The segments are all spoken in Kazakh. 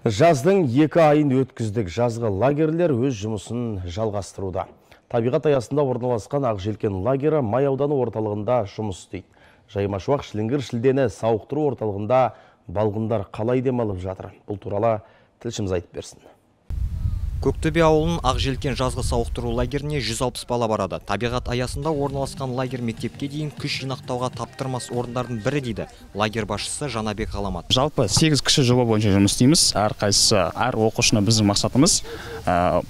Жаздың екі айын өткіздік. Жазғы лагерлер өз жұмысын жалғастыруда. Табиғат аясында орналасқан Ақ Желкен лагері Май ауданы орталығында жұмыс істейді. Жаймашуақ шіліңгір шілдені сауықтыру орталығында балғындар қалай демалып жатыр. Бұл туралы тілшіміз айтып берсін. Көктөбе ауылының Ақ Желкен жазғы сауықтыру лагеріне 160 бала барады. Табиғат аясында орналасқан лагер мектепке дейін күш жинақтауға таптырмас орындардың бірі дейді лагер басшысы Жанабек Ғаламат. Жалпы 8 кіші жоба бойынша жұмыс істейміз. Әрқайсысы әр оқушыны біздің мақсатымыз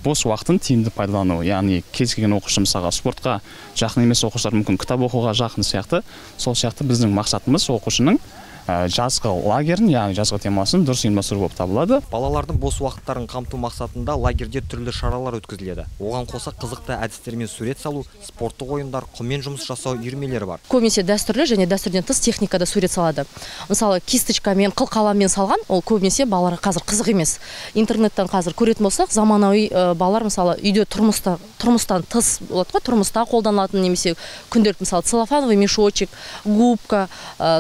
бос уақытын тиімді пайдалану. Яғни кез келген оқушы мысалға спортқа жақын емес оқушылар мүмкін кітап оқуға жақын сияқты. Сол сияқты біздің мақсатымыз оқушының жазғы лагерін, яғни жазғы темасын дұрыс ұйымдастыру болып табылады. Балалардың бос уақыттарын қамту мақсатында лагерде түрлі шаралар өткізіледі. Оған қоса қызықты әдістермен сурет салу, спорттық ойындар, қолмен жұмыс жасау үйірмелері бар. Көбінесе дәстүрлі және дәстүрден тыс техникада сурет салады. Мысалы, кисточкамен, қылқаламмен салған, ол көбінесе балаларға қазір қызық емес. Интернеттен қазір көретін болсақ, заманауи балалар мысалы үйде тұрмыстан тыс болады ғой, тұрмыста қолданылатын немесе күнделікті мысалы целлофановый мешочек, губка,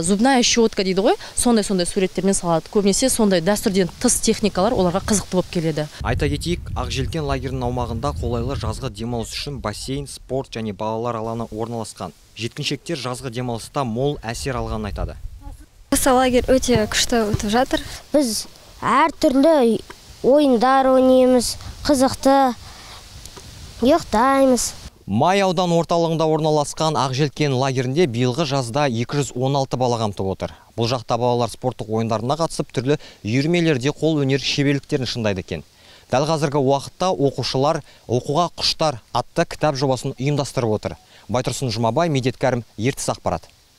зубная щетка дейді ғой, сондай суреттермен салады. Көбінесе сондай дәстүрден тыс техникалар оларға қызықты болып келеді. Айта кетейік, Ақ Желкен лагерінің аумағында қолайлы жазғы демалыс үшін бассейн, спорт және балалар алаңы орналасқан. Жеткіншектер жазғы демалыста мол әсер алғанын айтады. Осы лагер өте күшті өтіп жатыр. Біз әртүрлі ойындар ойнаймыз, қызықты ұйықтаймыз. Май аудан орталығында орналасқан Ақ Желкен лагерінде биылғы жазда 216 бала қамтып отыр. Бұл жақта балалар спорттық ойындарына қатысып, түрлі үйірмелерде қол өнер шеберліктерін шыңдайды екен. Дәл қазіргі уақытта оқушылар «Оқуға құштар» атты кітап жобасын ұйымдастырып отыр. Байтұрсын Жұмабай, Медеткерім, ертіс ақпарат.